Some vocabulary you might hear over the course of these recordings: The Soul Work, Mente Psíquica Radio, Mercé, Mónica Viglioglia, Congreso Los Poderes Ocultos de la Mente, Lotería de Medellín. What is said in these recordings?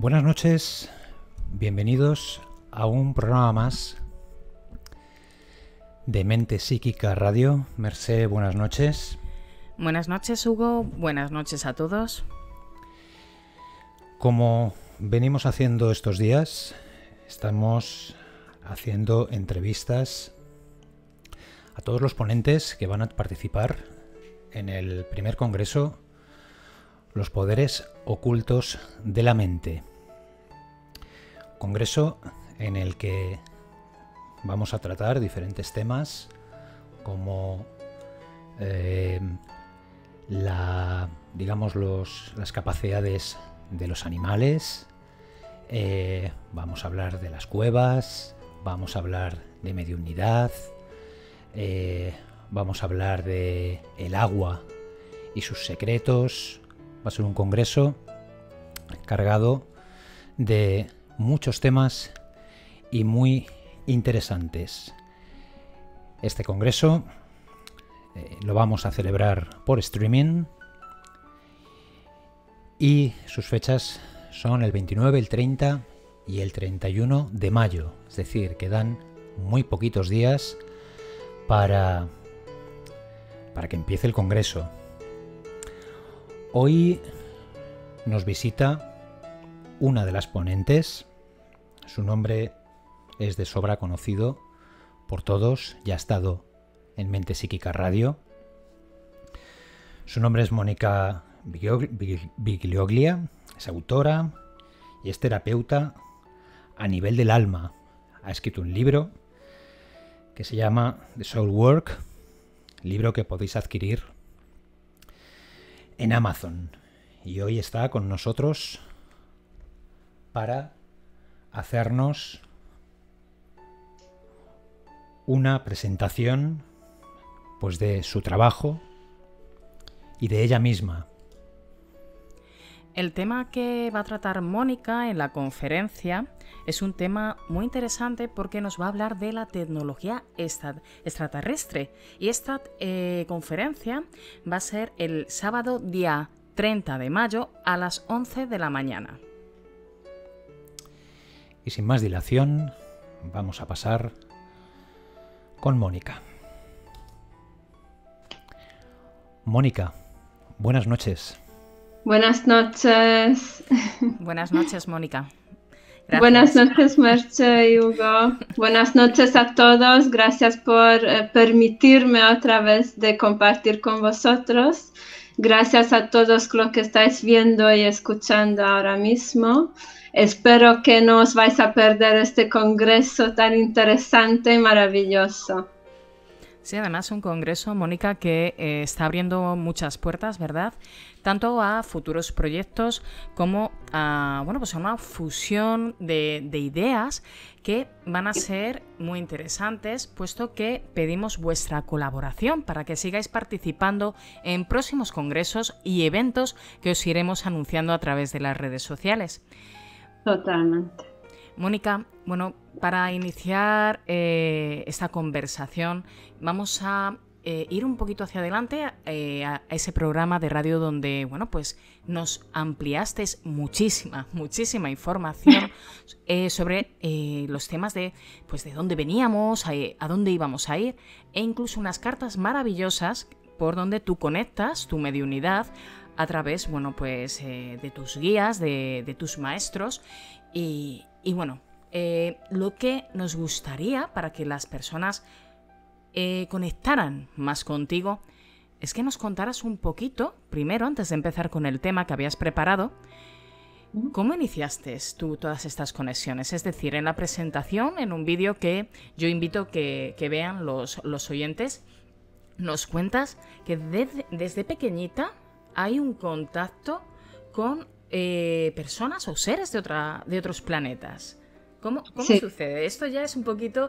Buenas noches, bienvenidos a un programa más de Mente Psíquica Radio. Mercé, buenas noches. Buenas noches, Hugo. Buenas noches a todos. Como venimos haciendo estos días, estamos haciendo entrevistas a todos los ponentes que van a participar en el primer Congreso Los Poderes Ocultos de la Mente. Congreso en el que vamos a tratar diferentes temas como las capacidades de los animales, vamos a hablar de las cuevas, vamos a hablar de mediunidad, vamos a hablar de el agua y sus secretos. Va a ser un congreso cargado de muchos temas y muy interesantes. Este congreso lo vamos a celebrar por streaming y sus fechas son el 29, el 30 y el 31 de mayo. Es decir, quedan muy poquitos días para que empiece el congreso. Hoy nos visita una de las ponentes. Su nombre es de sobra conocido por todos, ya ha estado en Mente Psíquica Radio. Su nombre es Mónica Viglioglia, es autora y es terapeuta a nivel del alma. Ha escrito un libro que se llama The Soul Work, libro que podéis adquirir en Amazon, y hoy está con nosotros para hacernos una presentación pues de su trabajo y de ella misma. El tema que va a tratar Mónica en la conferencia es un tema muy interesante porque nos va a hablar de la tecnología extraterrestre. Y esta conferencia va a ser el sábado día 30 de mayo a las 11 de la mañana. Y sin más dilación, vamos a pasar con Mónica. Mónica, buenas noches. Buenas noches. Buenas noches, Mónica. Gracias. Buenas noches, Merche y Hugo. Buenas noches a todos. Gracias por permitirme otra vez de compartir con vosotros. Gracias a todos los que estáis viendo y escuchando ahora mismo. Espero que no os vais a perder este congreso tan interesante y maravilloso. Sí, además un congreso, Mónica, que está abriendo muchas puertas, ¿verdad? Tanto a futuros proyectos como a, bueno, pues a una fusión de ideas que van a ser muy interesantes, puesto que pedimos vuestra colaboración para que sigáis participando en próximos congresos y eventos que os iremos anunciando a través de las redes sociales. Totalmente. Mónica, bueno, para iniciar esta conversación vamos a ir un poquito hacia adelante a ese programa de radio donde, bueno, pues nos ampliaste muchísima información sobre los temas de, pues, de dónde veníamos, a dónde íbamos a ir, e incluso unas cartas maravillosas por donde tú conectas tu mediunidad a través, bueno, pues de tus guías, de tus maestros y bueno, lo que nos gustaría para que las personas conectaran más contigo es que nos contaras un poquito, primero, antes de empezar con el tema que habías preparado, ¿cómo iniciaste tú todas estas conexiones? Es decir, en la presentación, en un vídeo que yo invito que vean los oyentes, nos cuentas que desde pequeñita hay un contacto con personas o seres de otros planetas. ¿Cómo sí sucede? Esto ya es un poquito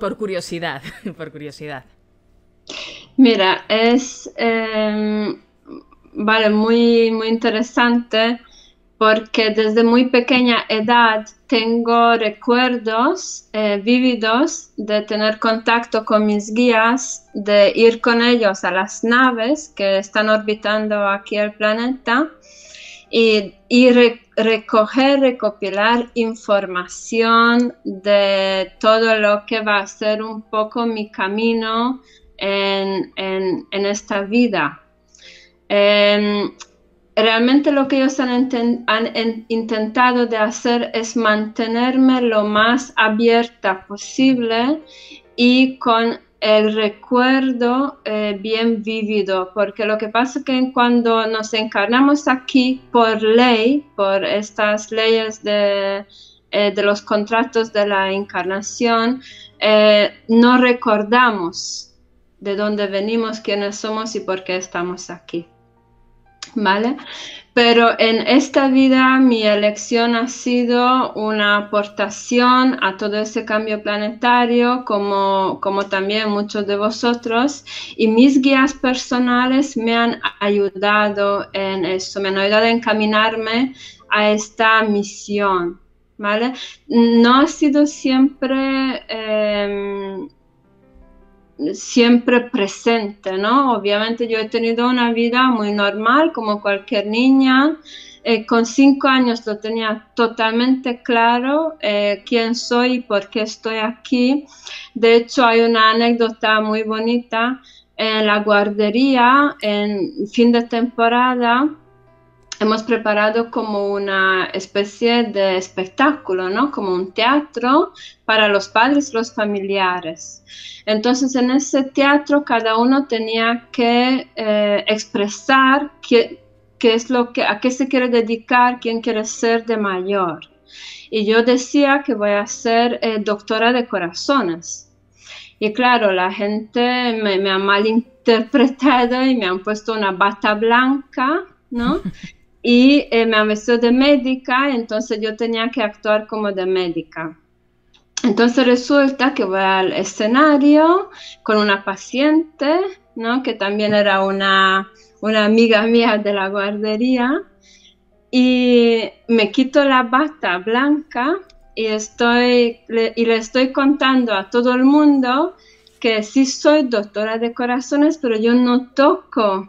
por curiosidad, por curiosidad. Mira, es vale, muy, muy interesante porque desde muy pequeña edad tengo recuerdos vívidos de tener contacto con mis guías, de ir con ellos a las naves que están orbitando aquí el planeta. y recoger, recopilar información de todo lo que va a ser un poco mi camino en esta vida. Realmente lo que ellos han intentado de hacer es mantenerme lo más abierta posible y con el recuerdo bien vívido, porque lo que pasa es que cuando nos encarnamos aquí por ley, por estas leyes de los contratos de la encarnación, no recordamos de dónde venimos, quiénes somos y por qué estamos aquí, ¿vale? Pero en esta vida mi elección ha sido una aportación a todo ese cambio planetario, como también muchos de vosotros, y mis guías personales me han ayudado en eso, me han ayudado a encaminarme a esta misión, ¿vale? No ha sido siempre... siempre presente, ¿no? Obviamente yo he tenido una vida muy normal, como cualquier niña. Con 5 años lo tenía totalmente claro, quién soy y por qué estoy aquí. De hecho, hay una anécdota muy bonita. En la guardería, en fin de temporada, hemos preparado como una especie de espectáculo, ¿no? Como un teatro para los padres, los familiares. Entonces, en ese teatro cada uno tenía que expresar qué es lo que, a qué se quiere dedicar, quién quiere ser de mayor. Y yo decía que voy a ser doctora de corazones. Y claro, la gente me ha malinterpretado y me han puesto una bata blanca, ¿no? Y me han vestido de médica, entonces yo tenía que actuar como de médica. Entonces resulta que voy al escenario con una paciente, ¿no? Que también era una amiga mía de la guardería, y me quito la bata blanca y le estoy contando a todo el mundo que sí soy doctora de corazones, pero yo no toco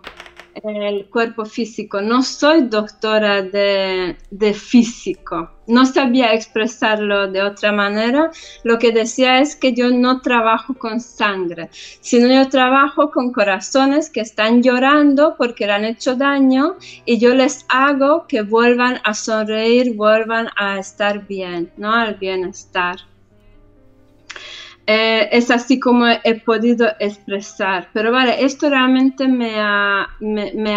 el cuerpo físico, no soy doctora de físico, no sabía expresarlo de otra manera. Lo que decía es que yo no trabajo con sangre, sino yo trabajo con corazones que están llorando porque le han hecho daño y yo les hago que vuelvan a sonreír, vuelvan a estar bien, ¿no? Al bienestar. Es así como he podido expresar, pero vale, esto realmente me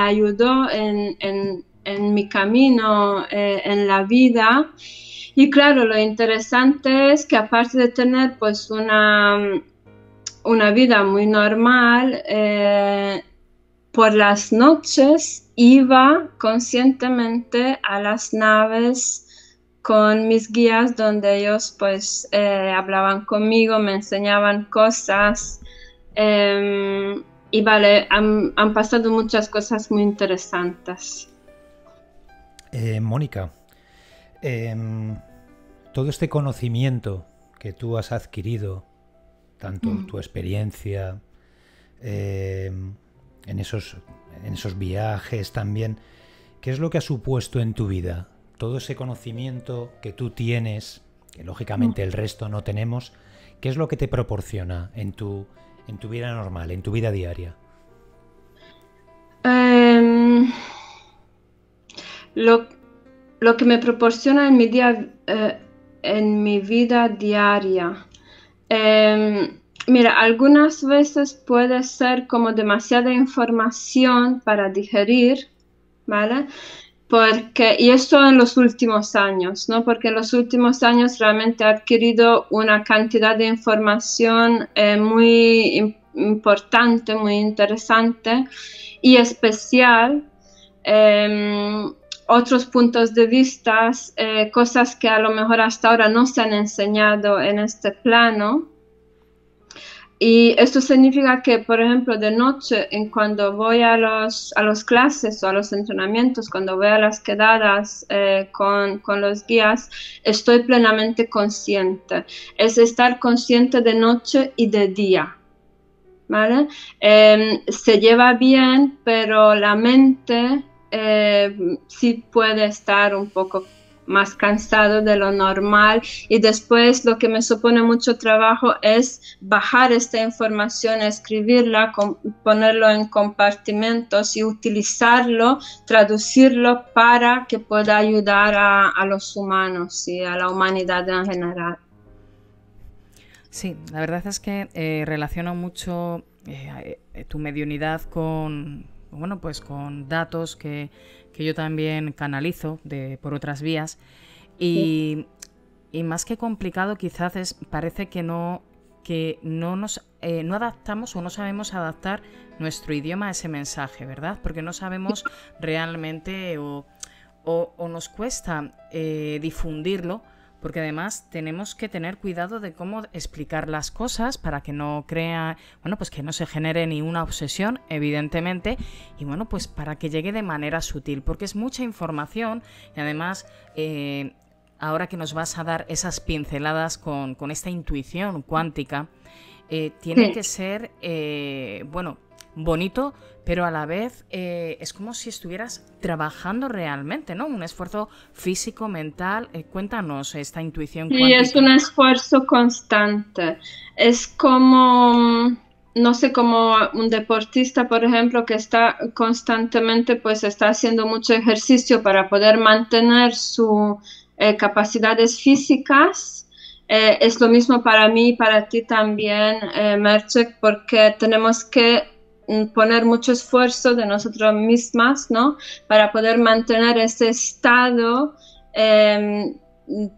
ayudó en mi camino, en la vida. Y claro, lo interesante es que aparte de tener pues una vida muy normal, por las noches iba conscientemente a las naves con mis guías, donde ellos pues hablaban conmigo, me enseñaban cosas, y vale, han pasado muchas cosas muy interesantes. Mónica, todo este conocimiento que tú has adquirido, tanto tu experiencia, en esos viajes también, ¿qué es lo que ha supuesto en tu vida? Todo ese conocimiento que tú tienes, que lógicamente el resto no tenemos, ¿qué es lo que te proporciona en tu vida normal, en tu vida diaria? Lo que me proporciona en mi vida diaria... Mira, algunas veces puede ser como demasiada información para digerir, ¿vale? Porque, y esto en los últimos años, ¿no? Porque en los últimos años realmente he adquirido una cantidad de información muy importante, muy interesante y especial. Otros puntos de vista, cosas que a lo mejor hasta ahora no se han enseñado en este plano. Y esto significa que, por ejemplo, de noche, cuando voy a los clases o a los entrenamientos, cuando voy a las quedadas con los guías, estoy plenamente consciente. Es estar consciente de noche y de día, ¿vale? Se lleva bien, pero la mente sí puede estar un poco más cansado de lo normal, y después lo que me supone mucho trabajo es bajar esta información, escribirla, ponerlo en compartimentos y utilizarlo, traducirlo para que pueda ayudar a los humanos y a la humanidad en general. Sí, la verdad es que relaciono mucho tu mediunidad con, bueno, pues con datos que yo también canalizo por otras vías, y más que complicado quizás es, parece que no adaptamos o no sabemos adaptar nuestro idioma a ese mensaje, ¿verdad? Porque no sabemos realmente o nos cuesta difundirlo, porque además tenemos que tener cuidado de cómo explicar las cosas para que no crea, bueno, pues que no se genere ni una obsesión, evidentemente, y bueno, pues para que llegue de manera sutil, porque es mucha información, y además ahora que nos vas a dar esas pinceladas con esta intuición cuántica, tiene que ser, bueno, bonito, pero a la vez es como si estuvieras trabajando realmente, ¿no? Un esfuerzo físico, mental. Cuéntanos esta intuición cuántica. Sí, es un esfuerzo constante. Es como, no sé, como un deportista, por ejemplo, que está constantemente, pues está haciendo mucho ejercicio para poder mantener sus capacidades físicas. Es lo mismo para mí y para ti también, Mercé, porque tenemos que poner mucho esfuerzo de nosotros mismas, ¿no? Para poder mantener ese estado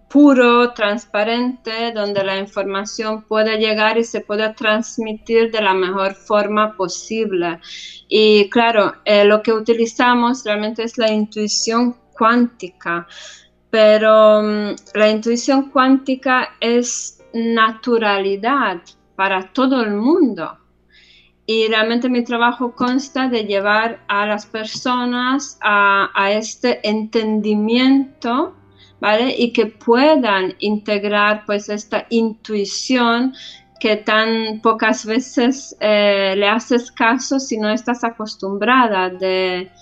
puro, transparente, donde la información pueda llegar y se pueda transmitir de la mejor forma posible. Y claro, lo que utilizamos realmente es la intuición cuántica. Pero la intuición cuántica es naturalidad para todo el mundo, y realmente mi trabajo consta de llevar a las personas a este entendimiento, ¿vale? Y que puedan integrar pues esta intuición que tan pocas veces le haces caso si no estás acostumbrada de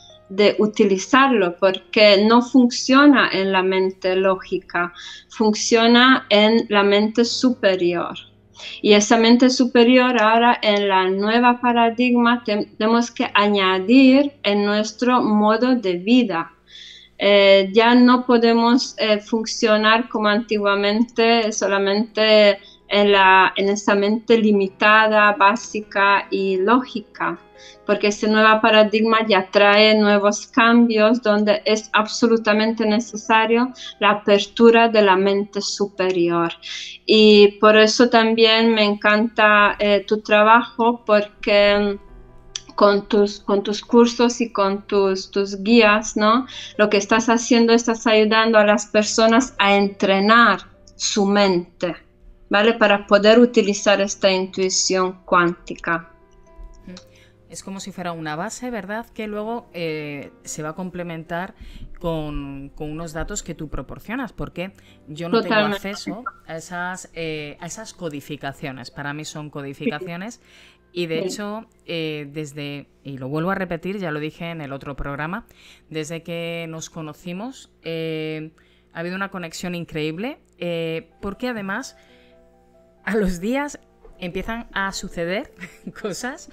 utilizarlo, porque no funciona en la mente lógica, funciona en la mente superior. Y esa mente superior ahora en la nueva paradigma tenemos que añadir en nuestro modo de vida. Ya no podemos funcionar como antiguamente solamente en esa mente limitada, básica y lógica, porque este nuevo paradigma ya trae nuevos cambios donde es absolutamente necesario la apertura de la mente superior. Y por eso también me encanta tu trabajo, porque con tus cursos y con tus guías, ¿no? Lo que estás haciendo, estás ayudando a las personas a entrenar su mente, ¿vale? Para poder utilizar esta intuición cuántica. Es como si fuera una base, ¿verdad? Que luego se va a complementar con unos datos que tú proporcionas, porque yo no tengo acceso a esas codificaciones. Para mí son codificaciones, y de hecho, y lo vuelvo a repetir, ya lo dije en el otro programa, desde que nos conocimos ha habido una conexión increíble, porque además a los días empiezan a suceder cosas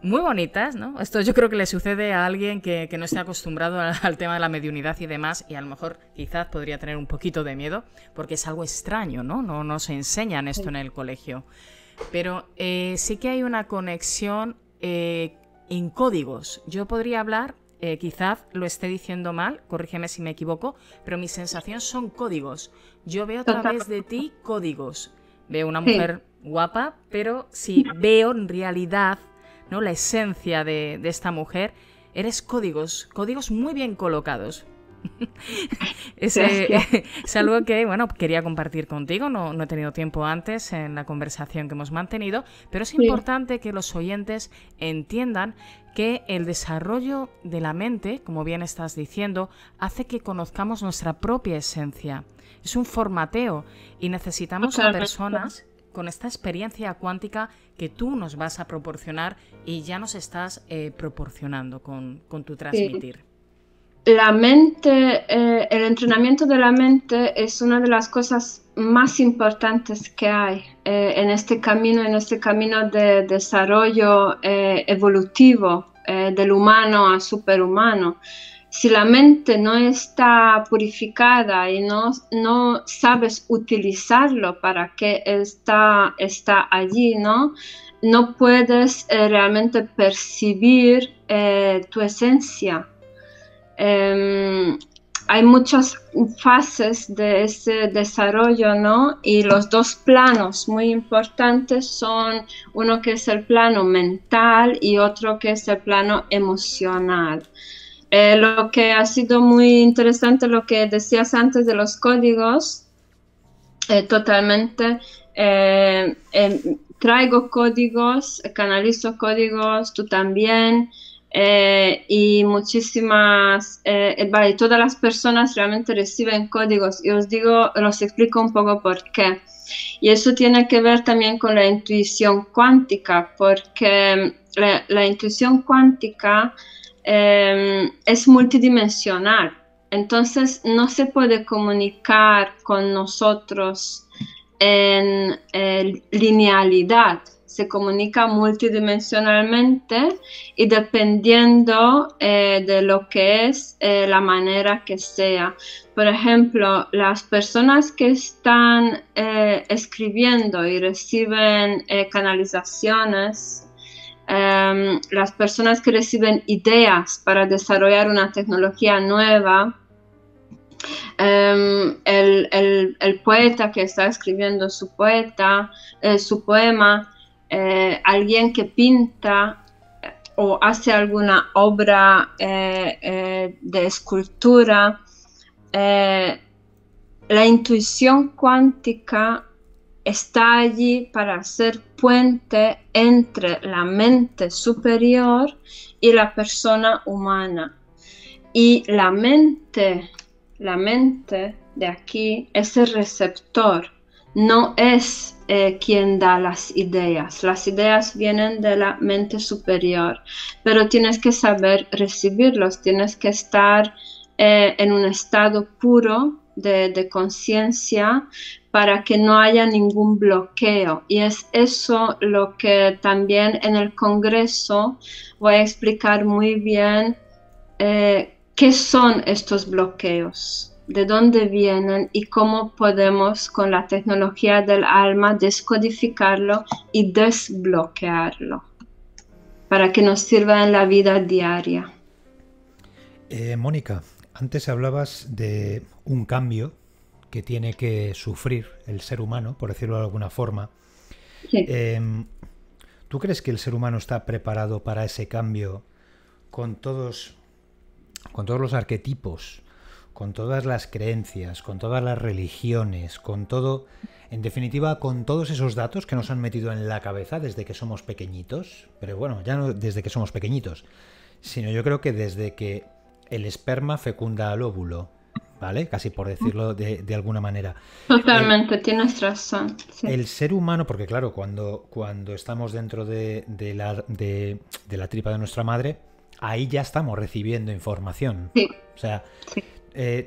muy bonitas, ¿no? Esto yo creo que le sucede a alguien que no esté acostumbrado al tema de la mediunidad y demás, y a lo mejor quizás podría tener un poquito de miedo, porque es algo extraño, ¿no? No nos enseñan esto en el colegio. Pero sí que hay una conexión en códigos. Yo podría hablar, quizás lo esté diciendo mal, corrígeme si me equivoco, pero mi sensación son códigos. Yo veo a través de ti códigos. Veo una mujer guapa, pero si veo en realidad, ¿no?, la esencia de esta mujer, eres códigos muy bien colocados. Es algo que, bueno, quería compartir contigo, no he tenido tiempo antes en la conversación que hemos mantenido, pero es importante que los oyentes entiendan que el desarrollo de la mente, como bien estás diciendo, hace que conozcamos nuestra propia esencia. Es un formateo, y necesitamos a personas con esta experiencia cuántica que tú nos vas a proporcionar, y ya nos estás proporcionando con tu transmitir. la mente, el entrenamiento de la mente es una de las cosas más importantes que hay en este camino de desarrollo evolutivo del humano a superhumano. Si la mente no está purificada y no sabes utilizarlo para que está allí, ¿no? No puedes realmente percibir tu esencia. Hay muchas fases de ese desarrollo, ¿no? Y los dos planos muy importantes son uno que es el plano mental y otro que es el plano emocional. Lo que ha sido muy interesante, lo que decías antes de los códigos, totalmente traigo códigos, canalizo códigos, tú también. Y muchísimas, vale, todas las personas realmente reciben códigos y os digo, los explico un poco por qué. Y eso tiene que ver también con la intuición cuántica, porque la intuición cuántica es multidimensional, entonces no se puede comunicar con nosotros en linealidad. Se comunica multidimensionalmente y dependiendo de lo que es la manera que sea. Por ejemplo, las personas que están escribiendo y reciben canalizaciones, las personas que reciben ideas para desarrollar una tecnología nueva, el poeta que está escribiendo su poema, alguien que pinta o hace alguna obra de escultura, la intuición cuántica está allí para hacer puente entre la mente superior y la persona humana. Y la mente de aquí es el receptor. No es quien da las ideas vienen de la mente superior, pero tienes que saber recibirlos, tienes que estar en un estado puro de conciencia para que no haya ningún bloqueo. Y es eso lo que también en el Congreso voy a explicar muy bien qué son estos bloqueos, de dónde vienen y cómo podemos con la tecnología del alma descodificarlo y desbloquearlo para que nos sirva en la vida diaria. Mónica, antes hablabas de un cambio que tiene que sufrir el ser humano, por decirlo de alguna forma. Sí. ¿Tú crees que el ser humano está preparado para ese cambio con todos los arquetipos, con todas las creencias, con todas las religiones, con todo, en definitiva, con todos esos datos que nos han metido en la cabeza desde que somos pequeñitos? Pero bueno, ya no desde que somos pequeñitos, sino yo creo que desde que el esperma fecunda al óvulo, ¿vale? Casi por decirlo de alguna manera. Totalmente, tienes razón. Sí. El ser humano, porque claro, cuando estamos dentro de la tripa de nuestra madre, ahí ya estamos recibiendo información. Sí. O sea... Sí.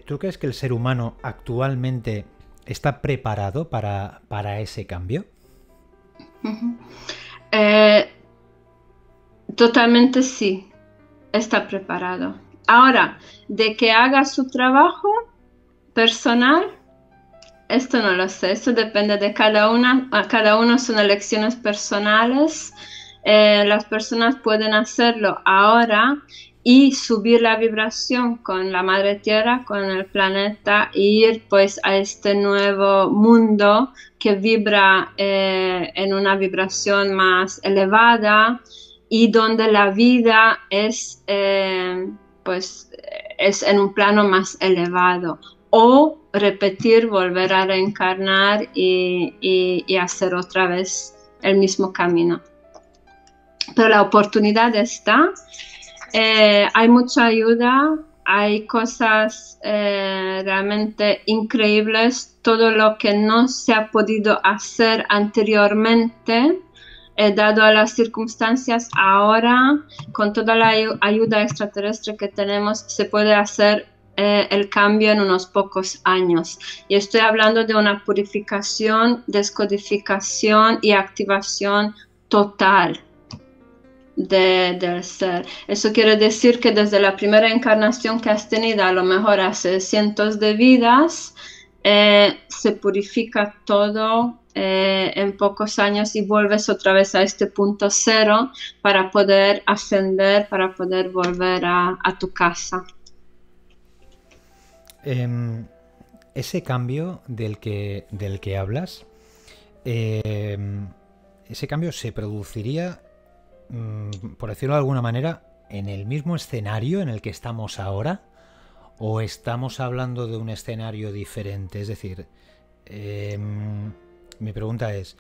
¿Tú crees que el ser humano actualmente está preparado para ese cambio? Totalmente sí, está preparado. Ahora, de que haga su trabajo personal, esto no lo sé, esto depende de cada una, a cada uno son elecciones personales, las personas pueden hacerlo ahora y subir la vibración con la madre tierra, con el planeta, e ir pues a este nuevo mundo que vibra en una vibración más elevada y donde la vida es pues es en un plano más elevado, o repetir, volver a reencarnar y hacer otra vez el mismo camino. Pero la oportunidad está. Hay mucha ayuda, hay cosas realmente increíbles, todo lo que no se ha podido hacer anteriormente dado a las circunstancias ahora, con toda la ayuda extraterrestre que tenemos, se puede hacer el cambio en unos pocos años. Y estoy hablando de una purificación, descodificación y activación total del ser. Eso quiere decir que desde la primera encarnación que has tenido, a lo mejor hace cientos de vidas, se purifica todo en pocos años y vuelves otra vez a este punto cero para poder ascender, para poder volver a tu casa. Ese cambio del que hablas, ese cambio se produciría, por decirlo de alguna manera, en el mismo escenario en el que estamos ahora, ¿o estamos hablando de un escenario diferente? Es decir, mi pregunta es,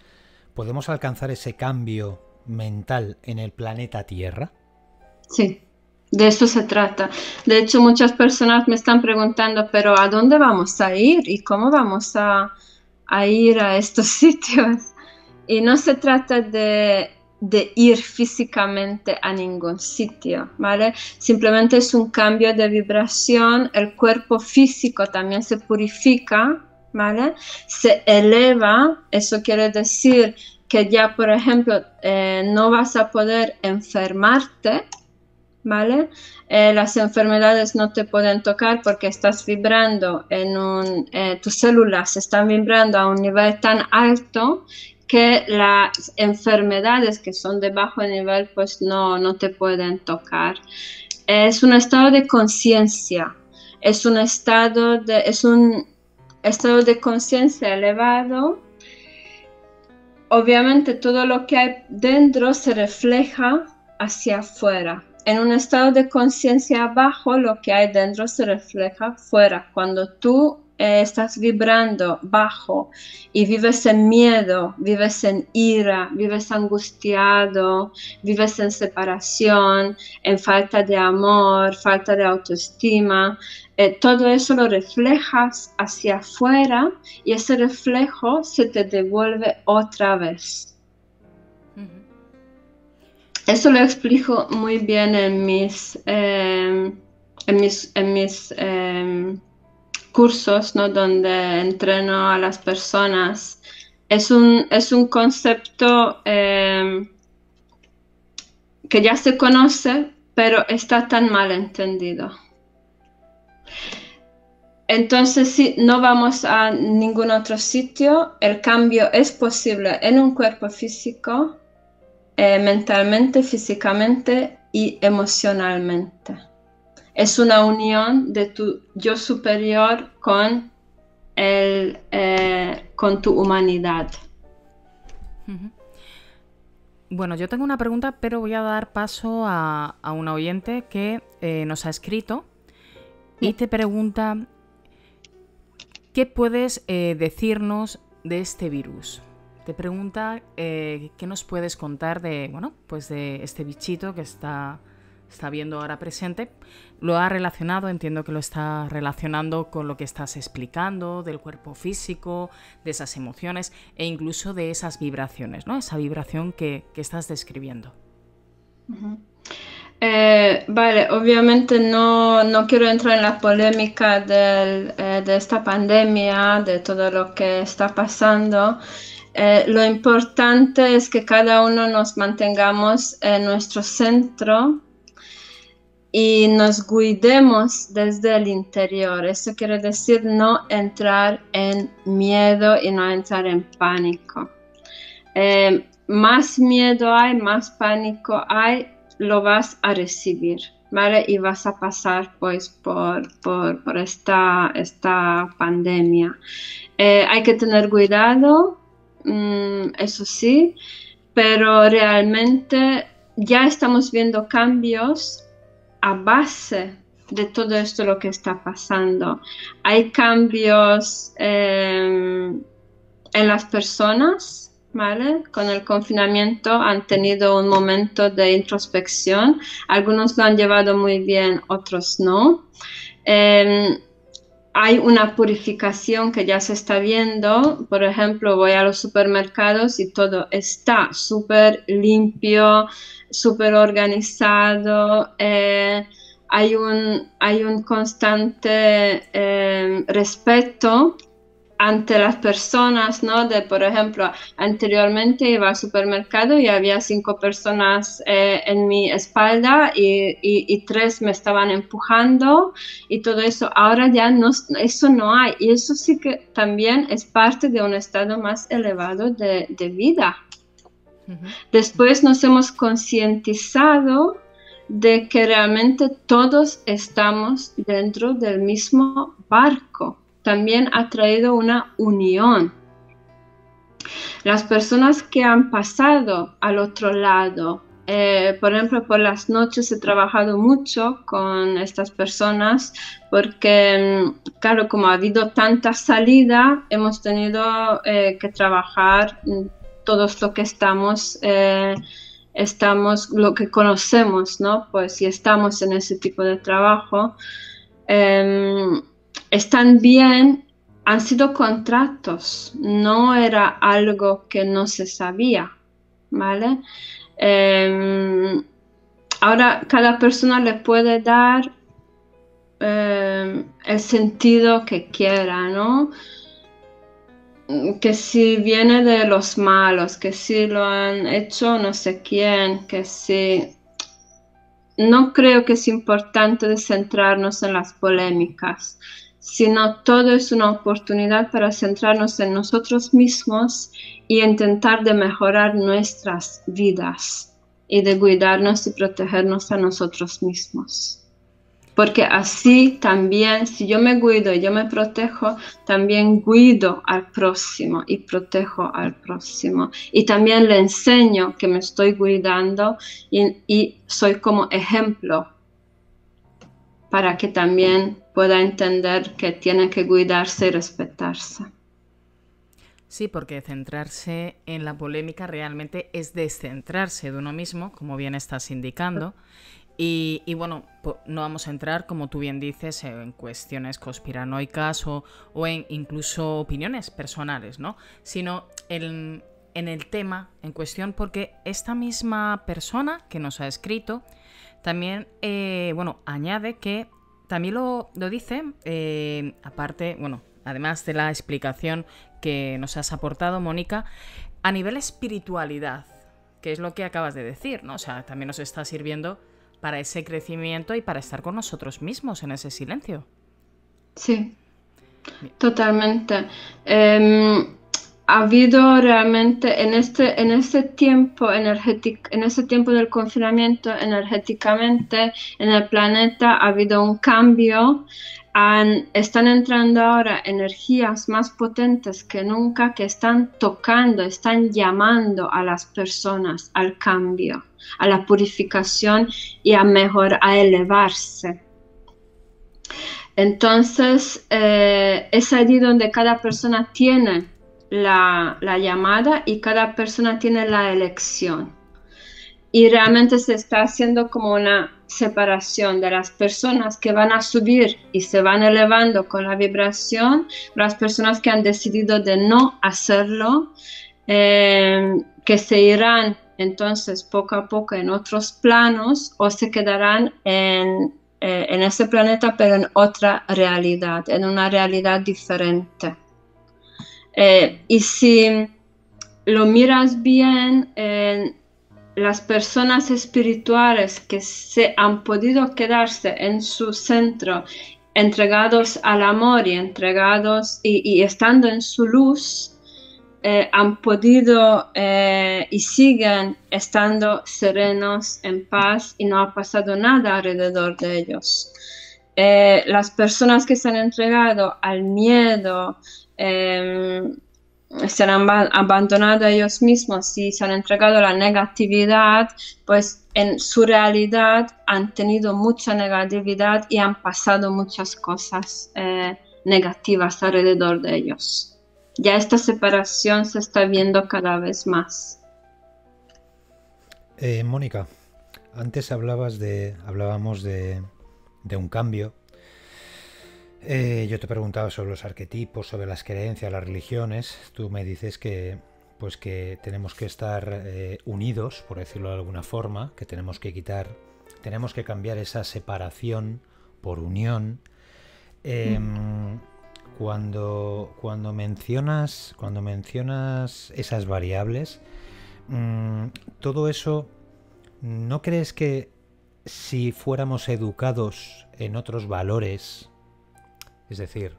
¿podemos alcanzar ese cambio mental en el planeta Tierra? Sí, de eso se trata. De hecho, muchas personas me están preguntando, ¿pero a dónde vamos a ir? ¿Y cómo vamos a ir a estos sitios? Y no se trata de ir físicamente a ningún sitio, ¿vale? Simplemente es un cambio de vibración, el cuerpo físico también se purifica, ¿vale? Se eleva, eso quiere decir que ya, por ejemplo, no vas a poder enfermarte, ¿vale? Las enfermedades no te pueden tocar porque estás vibrando en tus células están vibrando a un nivel tan alto que las enfermedades que son de bajo nivel pues no te pueden tocar. Es un estado de conciencia, es un estado de conciencia elevado. Obviamente todo lo que hay dentro se refleja hacia afuera. En un estado de conciencia bajo, lo que hay dentro se refleja fuera. Cuando tú estás vibrando bajo y vives en miedo, vives en ira, vives angustiado, vives en separación, en falta de amor, falta de autoestima, todo eso lo reflejas hacia afuera y ese reflejo se te devuelve otra vez. Eso lo explico muy bien en mis cursos, ¿no?, donde entreno a las personas. Es un concepto que ya se conoce, pero está tan mal entendido. Entonces, si no vamos a ningún otro sitio, el cambio es posible en un cuerpo físico, mentalmente, físicamente y emocionalmente. Es una unión de tu yo superior con tu humanidad. Bueno, yo tengo una pregunta, pero voy a dar paso a una oyente que nos ha escrito y te pregunta, ¿qué puedes decirnos de este virus? Te pregunta qué nos puedes contar de, bueno, pues de este bichito que está viendo ahora presente. Lo ha relacionado, entiendo que lo está relacionando con lo que estás explicando, del cuerpo físico, de esas emociones e incluso de esas vibraciones, ¿no? Esa vibración que estás describiendo. Vale, obviamente no quiero entrar en la polémica de esta pandemia, de todo lo que está pasando. Lo importante es que cada uno nos mantengamos en nuestro centro y nos cuidemos desde el interior. Eso quiere decir no entrar en miedo y no entrar en pánico. Más miedo hay, más pánico hay, lo vas a recibir, ¿vale? Y vas a pasar pues por esta pandemia. Hay que tener cuidado, eso sí, pero realmente ya estamos viendo cambios a base de todo esto lo que está pasando. Hay cambios en las personas, ¿vale? Con el confinamiento han tenido un momento de introspección. Algunos lo han llevado muy bien, otros no. hay una purificación que ya se está viendo. Por ejemplo, voy a los supermercados y todo está súper limpio, súper organizado. Hay un constante respeto ante las personas, ¿no? De, por ejemplo, anteriormente iba al supermercado y había 5 personas en mi espalda y 3 me estaban empujando y todo eso. Ahora ya no, eso no hay, y eso sí que también es parte de un estado más elevado de vida. Después nos hemos concientizado de que realmente todos estamos dentro del mismo barco. También ha traído una unión. Las personas que han pasado al otro lado, por ejemplo, por las noches he trabajado mucho con estas personas porque, claro, como ha habido tanta salida, hemos tenido que trabajar todos lo que estamos lo que conocemos, ¿no? Pues si estamos en ese tipo de trabajo, están bien, han sido contratos, no era algo que no se sabía, ¿vale? Ahora cada persona le puede dar el sentido que quiera, ¿no? Que si viene de los malos, que si lo han hecho no sé quién, que si... No creo que es importante centrarnos en las polémicas, sino todo es una oportunidad para centrarnos en nosotros mismos y intentar de mejorar nuestras vidas y de cuidarnos y protegernos a nosotros mismos. Porque así también, si yo me cuido y yo me protejo, también cuido al próximo y protejo al próximo. Y también le enseño que me estoy cuidando y soy como ejemplo para que también pueda entender que tiene que cuidarse y respetarse. Sí, porque centrarse en la polémica realmente es descentrarse de uno mismo, como bien estás indicando. Y bueno, no vamos a entrar, como tú bien dices, en cuestiones conspiranoicas o en incluso opiniones personales, ¿no? Sino en el tema en cuestión, porque esta misma persona que nos ha escrito también, bueno, añade que también lo dice, aparte, bueno, además de la explicación que nos has aportado, Mónica, a nivel espiritualidad, que es lo que acabas de decir, ¿no? O sea, también nos está sirviendo para ese crecimiento y para estar con nosotros mismos en ese silencio. Sí, totalmente. Ha habido realmente en este tiempo del confinamiento energéticamente en el planeta ha habido un cambio. Están entrando ahora energías más potentes que nunca que están tocando, están llamando a las personas al cambio, a la purificación y a elevarse. Entonces, es allí donde cada persona tiene la llamada y cada persona tiene la elección. Y realmente se está haciendo como una separación de las personas que van a subir y se van elevando con la vibración, las personas que han decidido de no hacerlo, que se irán entonces poco a poco en otros planos o se quedarán en ese planeta pero en otra realidad, en una realidad diferente. Y si lo miras bien, las personas espirituales que se han podido quedarse en su centro, entregados al amor y entregados y estando en su luz, han podido y siguen estando serenos, en paz, y no ha pasado nada alrededor de ellos. Las personas que se han entregado al miedo, se han abandonado a ellos mismos y se han entregado a la negatividad, pues en su realidad han tenido mucha negatividad y han pasado muchas cosas negativas alrededor de ellos. Ya esta separación se está viendo cada vez más. Mónica, antes hablábamos de un cambio Yo te preguntaba sobre los arquetipos, sobre las creencias, las religiones. Tú me dices que tenemos que estar unidos, por decirlo de alguna forma, que tenemos que quitar, tenemos que cambiar esa separación por unión. Cuando mencionas esas variables, todo eso, ¿no crees que si fuéramos educados en otros valores? Es decir,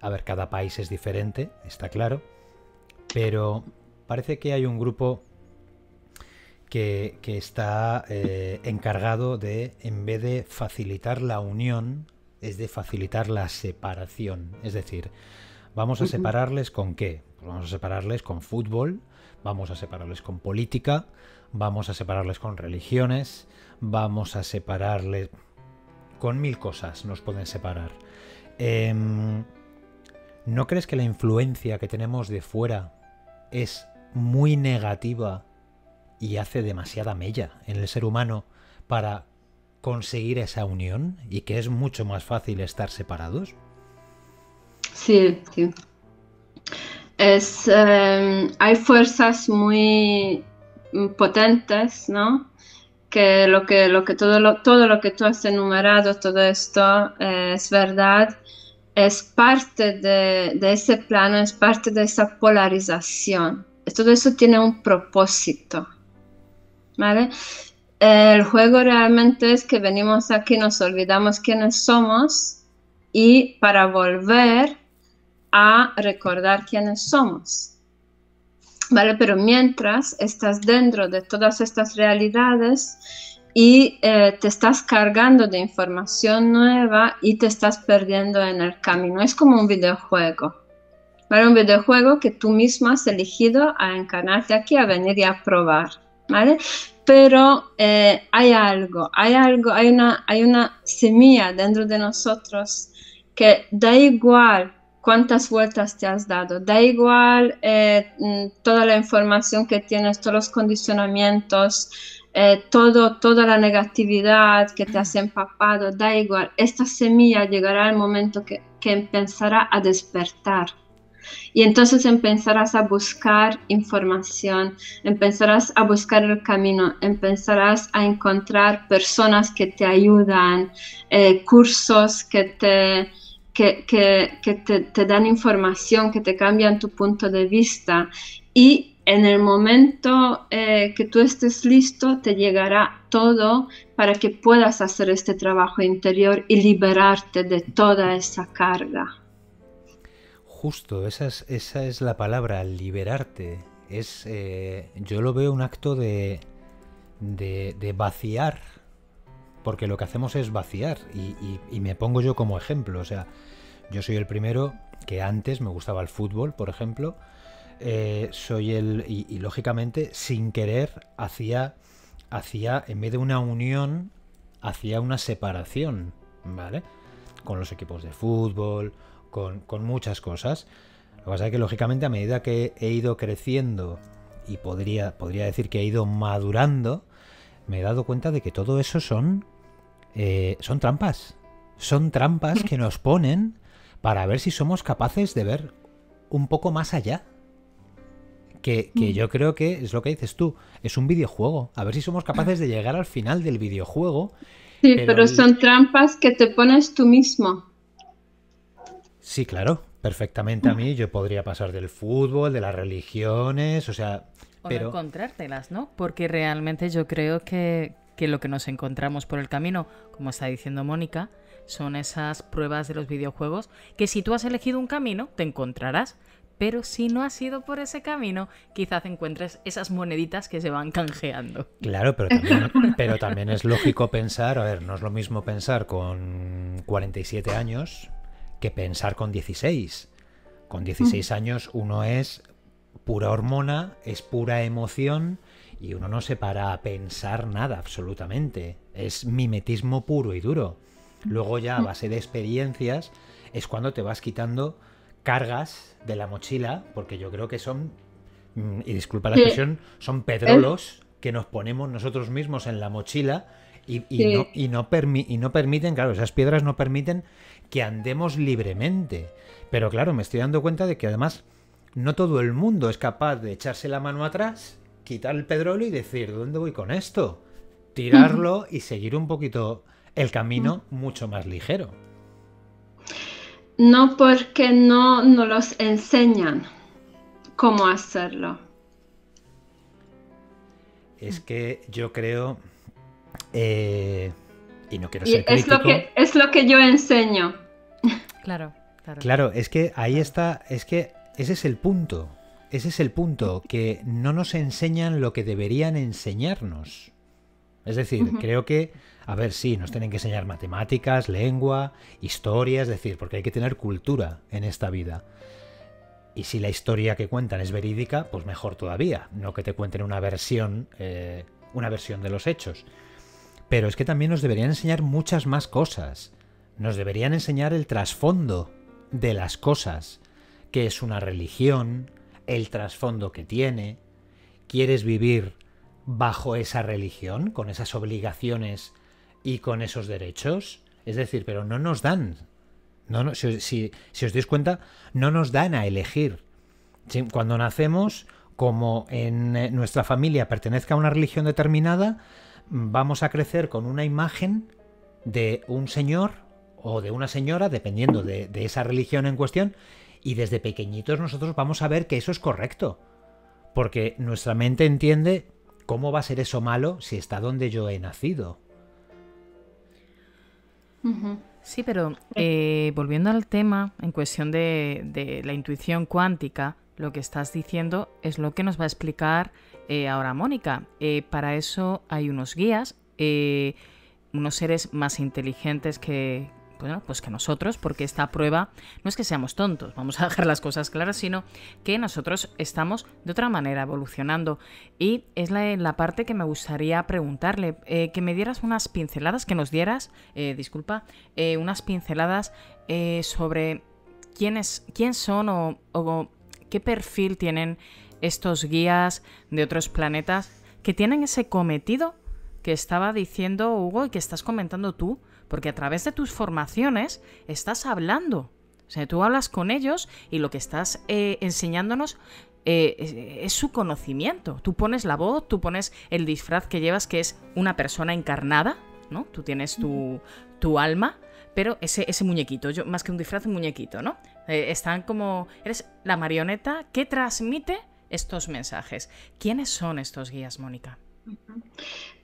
a ver, cada país es diferente, está claro, pero parece que hay un grupo que está encargado de, en vez de facilitar la unión, es de facilitar la separación. Es decir, ¿vamos a separarles con qué? Pues vamos a separarles con fútbol, vamos a separarles con política, vamos a separarles con religiones, vamos a separarles con mil cosas, nos pueden separar. ¿No crees que la influencia que tenemos de fuera es muy negativa y hace demasiada mella en el ser humano para conseguir esa unión y que es mucho más fácil estar separados? Sí, sí. Hay fuerzas muy potentes, ¿no? Que todo lo que tú has enumerado, todo esto es verdad, es parte de ese plano, es parte de esa polarización. Todo eso tiene un propósito, ¿vale? El juego realmente es que venimos aquí, nos olvidamos quiénes somos y para volver a recordar quiénes somos, ¿vale? Pero mientras estás dentro de todas estas realidades y te estás cargando de información nueva y te estás perdiendo en el camino. Es como un videojuego, ¿vale? Un videojuego que tú mismo has elegido a encarnarte aquí, a venir y a probar, ¿vale? Pero hay una semilla dentro de nosotros que da igual cuántas vueltas te has dado, da igual toda la información que tienes, todos los condicionamientos, toda la negatividad que te has empapado, da igual, esta semilla llegará al momento que empezará a despertar. Y entonces empezarás a buscar información, empezarás a buscar el camino, empezarás a encontrar personas que te ayudan, cursos que te dan información, que te cambian tu punto de vista. Y en el momento que tú estés listo, te llegará todo para que puedas hacer este trabajo interior y liberarte de toda esa carga. Justo, esa es la palabra, liberarte. Es, yo lo veo un acto de vaciar, porque lo que hacemos es vaciar y me pongo yo como ejemplo. O sea, yo soy el primero que antes me gustaba el fútbol, por ejemplo, y lógicamente sin querer hacía, en vez de una unión, hacía una separación, ¿vale? Con los equipos de fútbol, con muchas cosas. Lo que pasa es que lógicamente a medida que he ido creciendo y podría decir que he ido madurando, me he dado cuenta de que todo eso son trampas. Son trampas que nos ponen para ver si somos capaces de ver un poco más allá. Que yo creo que es lo que dices tú, es un videojuego. A ver si somos capaces de llegar al final del videojuego. Sí, pero son trampas que te pones tú mismo. Sí, claro, perfectamente. A mí yo podría pasar del fútbol, de las religiones, o sea... Pero... O no encontrártelas, ¿no? Porque realmente yo creo que lo que nos encontramos por el camino, como está diciendo Mónica, son esas pruebas de los videojuegos que si tú has elegido un camino, te encontrarás, pero si no has ido por ese camino, quizás encuentres esas moneditas que se van canjeando. Claro, pero también es lógico pensar, a ver, no es lo mismo pensar con 47 años... que pensar con 16. Con 16 años uno es pura hormona, es pura emoción y uno no se para a pensar nada absolutamente. Es mimetismo puro y duro. Luego ya a base de experiencias es cuando te vas quitando cargas de la mochila, porque yo creo que son, y disculpa la expresión, son pedrolos que nos ponemos nosotros mismos en la mochila Y no permiten, claro, esas piedras no permiten que andemos libremente. Pero claro, me estoy dando cuenta de que además no todo el mundo es capaz de echarse la mano atrás, quitar el pedrolo y decir, ¿dónde voy con esto? Tirarlo y seguir un poquito el camino mucho más ligero. No, porque no nos los enseñan cómo hacerlo. Es que yo creo... y no quiero ser crítico. Es lo que yo enseño. Claro, claro. Claro, es que ahí está... Es que ese es el punto. Ese es el punto, que no nos enseñan lo que deberían enseñarnos. Es decir, creo que, a ver, sí, nos tienen que enseñar matemáticas, lengua, historia, es decir, porque hay que tener cultura en esta vida. Y si la historia que cuentan es verídica, pues mejor todavía, no que te cuenten una versión de los hechos. Pero es que también nos deberían enseñar muchas más cosas. Nos deberían enseñar el trasfondo de las cosas, qué es una religión, el trasfondo que tiene, ¿quieres vivir bajo esa religión, con esas obligaciones y con esos derechos? Es decir, pero no nos dan, si os dais cuenta, no nos dan a elegir. Cuando nacemos, como en nuestra familia pertenezca a una religión determinada, vamos a crecer con una imagen de un señor o de una señora, dependiendo de esa religión en cuestión, y desde pequeñitos nosotros vamos a ver que eso es correcto, porque nuestra mente entiende... ¿Cómo va a ser eso malo si está donde yo he nacido? Sí, pero volviendo al tema, en cuestión de la intuición cuántica, lo que estás diciendo es lo que nos va a explicar ahora Mónica. Para eso hay unos guías, unos seres más inteligentes que... Bueno, pues que nosotros, porque esta prueba no es que seamos tontos, vamos a dejar las cosas claras, sino que nosotros estamos de otra manera evolucionando. Y es la parte que me gustaría preguntarle, que me dieras unas pinceladas, que nos dieras, unas pinceladas sobre quién son o qué perfil tienen estos guías de otros planetas que tienen ese cometido que estaba diciendo Hugo y que estás comentando tú. Porque a través de tus formaciones estás hablando. O sea, tú hablas con ellos y lo que estás enseñándonos es su conocimiento. Tú pones la voz, tú pones el disfraz que llevas, que es una persona encarnada, ¿no? Tú tienes tu alma, pero ese muñequito, yo, más que un disfraz, un muñequito, ¿no? Están como... Eres la marioneta que transmite estos mensajes. ¿Quiénes son estos guías, Mónica?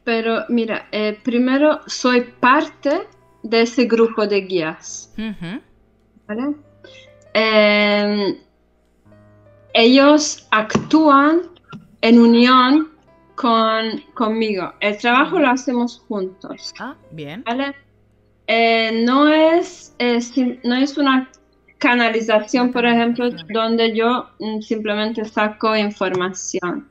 Pero mira, primero soy parte de ese grupo de guías. ¿Vale? Ellos actúan en unión conmigo. El trabajo lo hacemos juntos. Ah, bien. ¿Vale? No es una canalización, por ejemplo, donde yo simplemente saco información.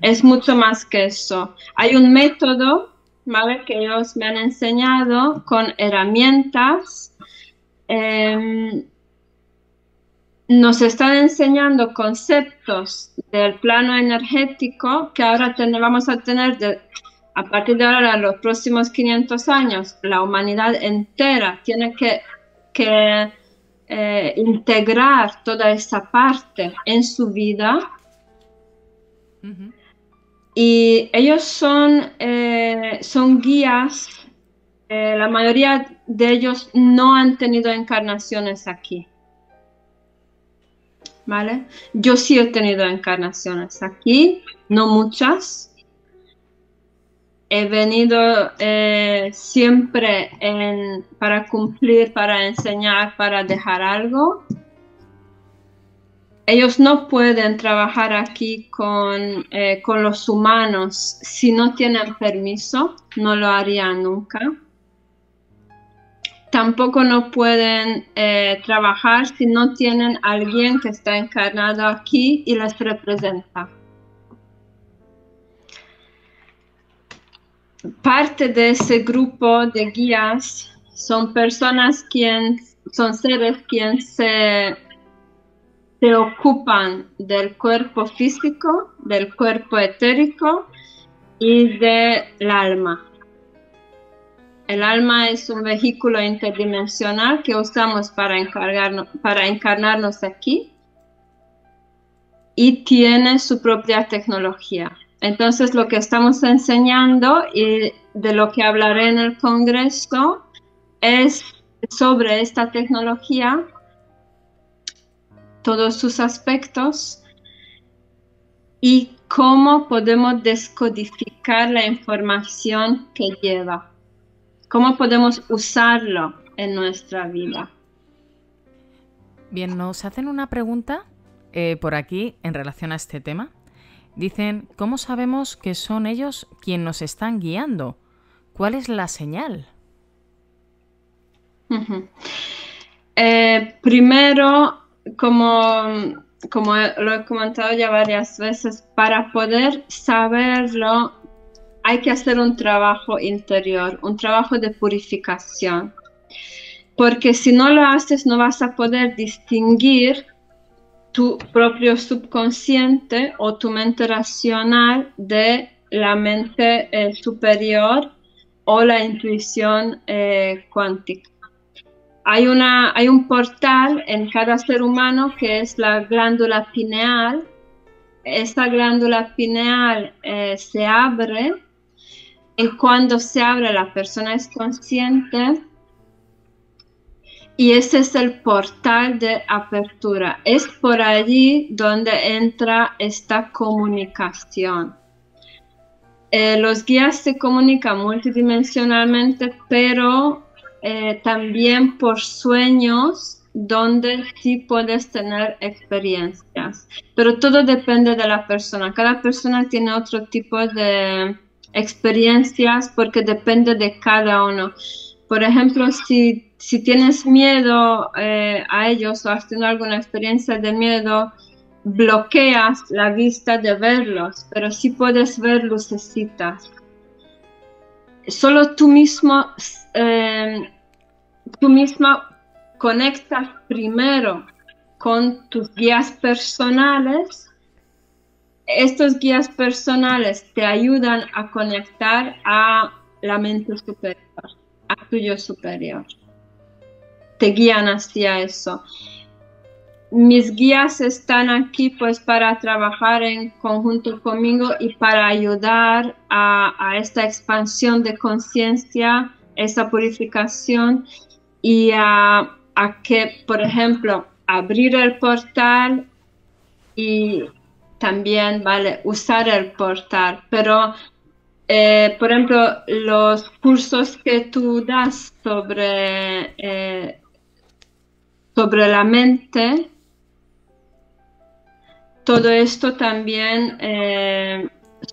Es mucho más que eso. Hay un método, ¿vale?, que ellos me han enseñado con herramientas. Nos están enseñando conceptos del plano energético que ahora vamos a tener a partir de ahora, los próximos 500 años. La humanidad entera tiene que integrar toda esa parte en su vida. Y ellos son guías, la mayoría de ellos no han tenido encarnaciones aquí, ¿vale? Yo sí he tenido encarnaciones aquí, no muchas. He venido siempre para cumplir, para enseñar, para dejar algo. Ellos no pueden trabajar aquí con los humanos. Si no tienen permiso, no lo harían nunca. Tampoco no pueden trabajar si no tienen a alguien que está encarnado aquí y les representa. Parte de ese grupo de guías son personas, son seres quienes se ocupan del cuerpo físico, del cuerpo etérico y del alma. El alma es un vehículo interdimensional que usamos para encarnarnos aquí y tiene su propia tecnología. Entonces, lo que estamos enseñando y de lo que hablaré en el Congreso es sobre esta tecnología, todos sus aspectos y cómo podemos descodificar la información que lleva. ¿Cómo podemos usarlo en nuestra vida? Bien, nos hacen una pregunta por aquí en relación a este tema. Dicen, ¿cómo sabemos que son ellos quienes nos están guiando? ¿Cuál es la señal? Primero, como lo he comentado ya varias veces, para poder saberlo, hay que hacer un trabajo interior, un trabajo de purificación, porque si no lo haces no vas a poder distinguir tu propio subconsciente o tu mente racional de la mente superior o la intuición cuántica. Hay un portal en cada ser humano que es la glándula pineal. Esta glándula pineal se abre. Y cuando se abre, la persona es consciente y ese es el portal de apertura. Es por allí donde entra esta comunicación. Los guías se comunican multidimensionalmente, pero también por sueños, donde sí puedes tener experiencias. Pero todo depende de la persona. Cada persona tiene otro tipo de experiencias porque depende de cada uno. Por ejemplo, si tienes miedo a ellos o has tenido alguna experiencia de miedo, bloqueas la vista de verlos, pero sí puedes ver lucecitas. Solo tú misma conectas primero con tus guías personales. Estos guías personales te ayudan a conectar a la mente superior, a tu yo superior. Te guían hacia eso. Mis guías están aquí pues para trabajar en conjunto conmigo y para ayudar a esta expansión de conciencia, esta purificación y a que, por ejemplo, abrir el portal y también, vale, usar el portal. Pero, por ejemplo, los cursos que tú das sobre la mente, todo esto también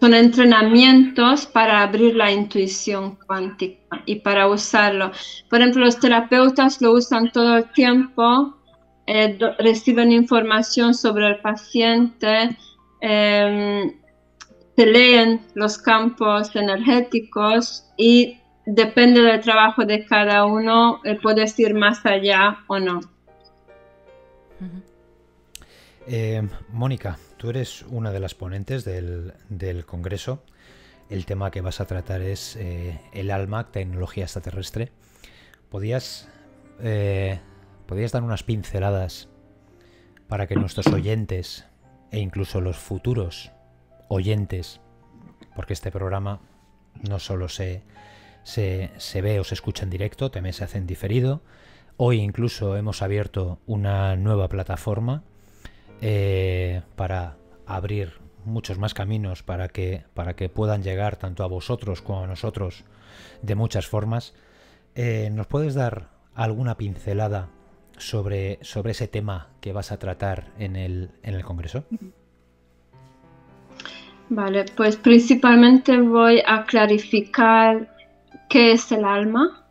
son entrenamientos para abrir la intuición cuántica y para usarlo. Por ejemplo, los terapeutas lo usan todo el tiempo, reciben información sobre el paciente, se leen los campos energéticos y depende del trabajo de cada uno, puedes ir más allá o no. Mónica, tú eres una de las ponentes del Congreso. El tema que vas a tratar es el alma, tecnología extraterrestre. ¿Podrías dar unas pinceladas para que nuestros oyentes e incluso los futuros oyentes, porque este programa no solo se ve o se escucha en directo, también se hace en diferido. Hoy incluso hemos abierto una nueva plataforma para abrir muchos más caminos para que puedan llegar tanto a vosotros como a nosotros de muchas formas. ¿Nos puedes dar alguna pincelada sobre ese tema que vas a tratar en el Congreso? Vale, pues principalmente voy a clarificar qué es el alma,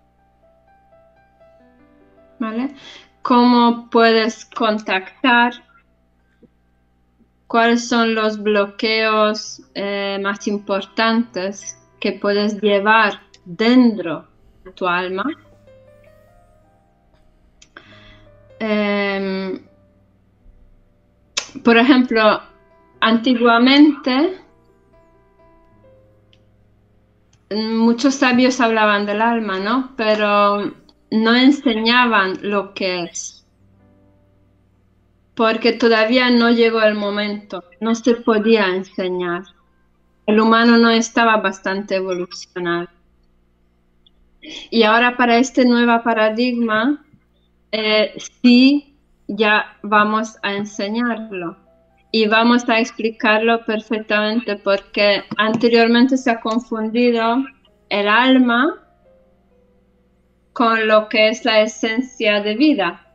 ¿vale? Cómo puedes contactar, cuáles son los bloqueos más importantes que puedes llevar dentro de tu alma. Por ejemplo, antiguamente muchos sabios hablaban del alma, ¿no? Pero no enseñaban lo que es, porque todavía no llegó el momento, no se podía enseñar. El humano no estaba bastante evolucionado. Y ahora para este nuevo paradigma, sí, ya vamos a enseñarlo y vamos a explicarlo perfectamente, porque anteriormente se ha confundido el alma con lo que es la esencia de vida.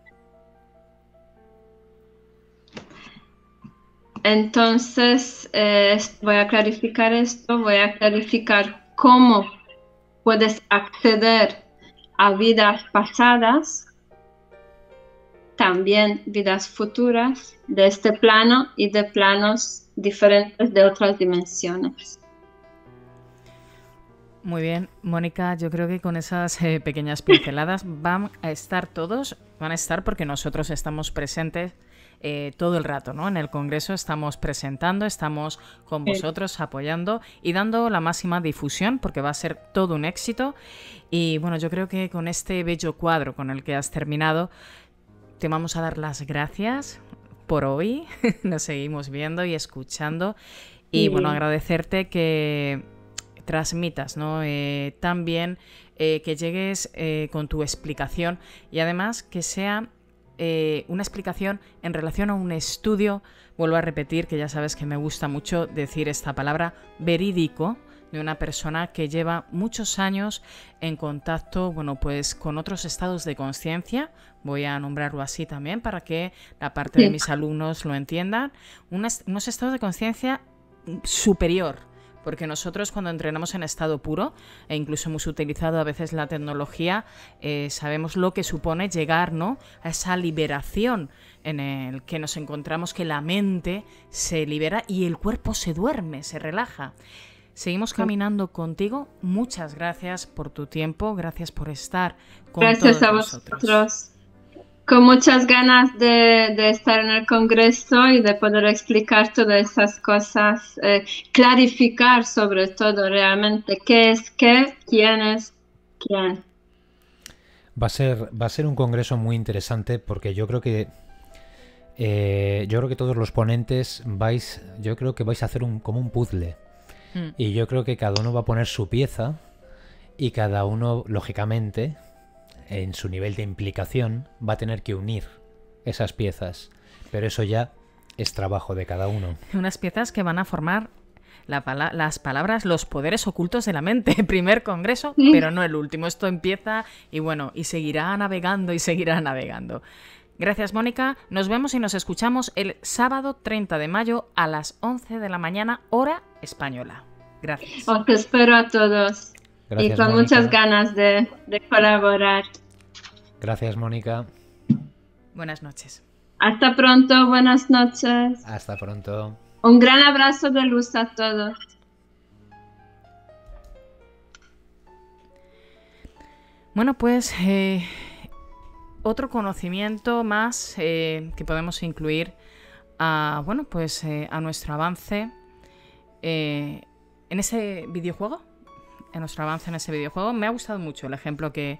Entonces, voy a clarificar esto, voy a clarificar cómo puedes acceder a vidas pasadas, también vidas futuras, de este plano y de planos diferentes de otras dimensiones. Muy bien, Mónica, yo creo que con esas pequeñas pinceladas van a estar todos, van a estar porque nosotros estamos presentes todo el rato, ¿no? En el Congreso estamos presentando, estamos con vosotros apoyando y dando la máxima difusión, porque va a ser todo un éxito. Y bueno, yo creo que con este bello cuadro con el que has terminado, te vamos a dar las gracias por hoy. Nos seguimos viendo y escuchando. Y bueno, agradecerte que transmitas, ¿no? También que llegues con tu explicación y además que sea una explicación en relación a un estudio, vuelvo a repetir que ya sabes que me gusta mucho decir esta palabra, verídico, de una persona que lleva muchos años en contacto, bueno, pues con otros estados de conciencia, voy a nombrarlo así también para que la parte de mis alumnos lo entiendan, unos estados de conciencia superior. Porque nosotros cuando entrenamos en estado puro, e incluso hemos utilizado a veces la tecnología, sabemos lo que supone llegar, ¿no?, a esa liberación en el que nos encontramos, que la mente se libera y el cuerpo se duerme, se relaja. Seguimos caminando contigo. Muchas gracias por tu tiempo, gracias por estar con nosotros. Gracias a vosotros. Con muchas ganas de estar en el Congreso y de poder explicar todas esas cosas, clarificar sobre todo realmente qué es qué, quién es quién. Va a ser un congreso muy interesante, porque yo creo que todos los ponentes vais a hacer como un puzzle. Y yo creo que cada uno va a poner su pieza y cada uno, lógicamente, en su nivel de implicación, va a tener que unir esas piezas, pero eso ya es trabajo de cada uno. Unas piezas que van a formar las palabras, los poderes ocultos de la mente. Primer congreso, pero no el último. Esto empieza y bueno, y seguirá navegando y seguirá navegando. Gracias, Mónica. Nos vemos y nos escuchamos el sábado 30 de mayo a las 11 de la mañana, hora española. Gracias. Os espero a todos. Gracias, y con Mónica. Muchas ganas de colaborar. Gracias, Mónica. Buenas noches. Hasta pronto, buenas noches. Hasta pronto. Un gran abrazo de luz a todos. Bueno, pues otro conocimiento más que podemos incluir a nuestro avance en ese videojuego. En nuestro avance en ese videojuego. Me ha gustado mucho el ejemplo que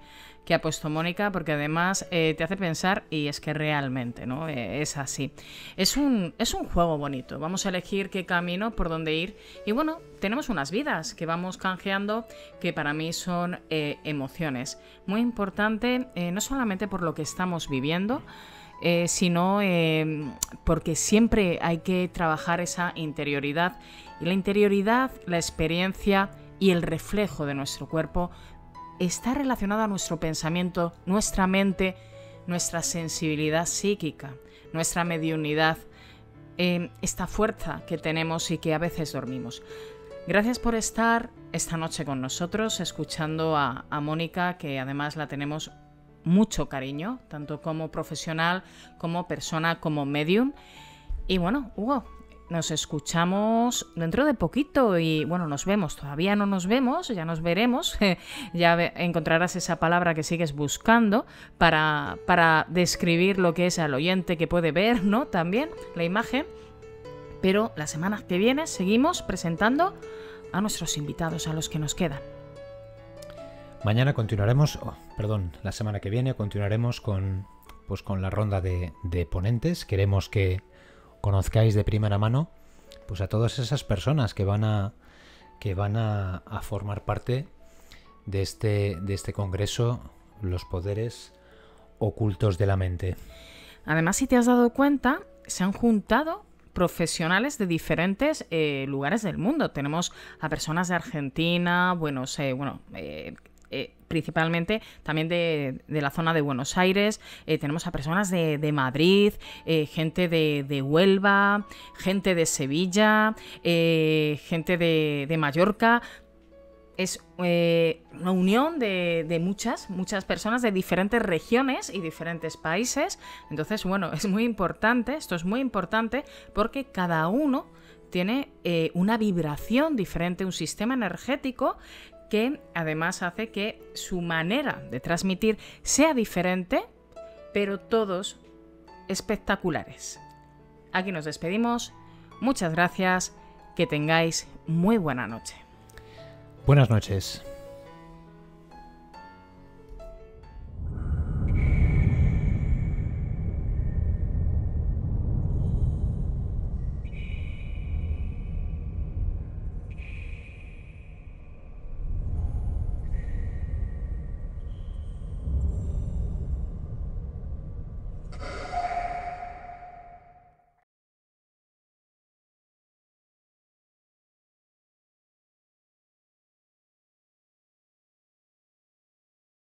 ha puesto Mónica, porque además te hace pensar, y es que realmente, ¿no?, es así. Es un juego bonito. Vamos a elegir qué camino, por dónde ir. Y bueno, tenemos unas vidas que vamos canjeando, que para mí son emociones. Muy importante, no solamente por lo que estamos viviendo, sino porque siempre hay que trabajar esa interioridad. Y la interioridad, la experiencia y el reflejo de nuestro cuerpo está relacionado a nuestro pensamiento, nuestra mente, nuestra sensibilidad psíquica, nuestra mediunidad, esta fuerza que tenemos y que a veces dormimos. Gracias por estar esta noche con nosotros, escuchando a Mónica, que además la tenemos mucho cariño, tanto como profesional, como persona, como medium. Y bueno, Hugo, nos escuchamos dentro de poquito y, bueno, nos vemos. Todavía no nos vemos, ya nos veremos. Ya encontrarás esa palabra que sigues buscando para describir lo que es al oyente que puede ver, ¿no?, también la imagen. Pero la semana que viene seguimos presentando a nuestros invitados, a los que nos quedan. Mañana continuaremos, la semana que viene continuaremos con la ronda de ponentes. Queremos que conozcáis de primera mano pues a todas esas personas que van a formar parte de este congreso Los Poderes Ocultos de la Mente. Además, si te has dado cuenta, se han juntado profesionales de diferentes lugares del mundo. Tenemos a personas de Argentina, principalmente también de la zona de Buenos Aires, tenemos a personas de Madrid, gente de Huelva, gente de Sevilla, gente de Mallorca. Es una unión de muchas personas de diferentes regiones y diferentes países. Entonces, bueno, es muy importante, esto es muy importante porque cada uno tiene una vibración diferente, un sistema energético que además hace que su manera de transmitir sea diferente, pero todos espectaculares. Aquí nos despedimos. Muchas gracias. Que tengáis muy buena noche. Buenas noches.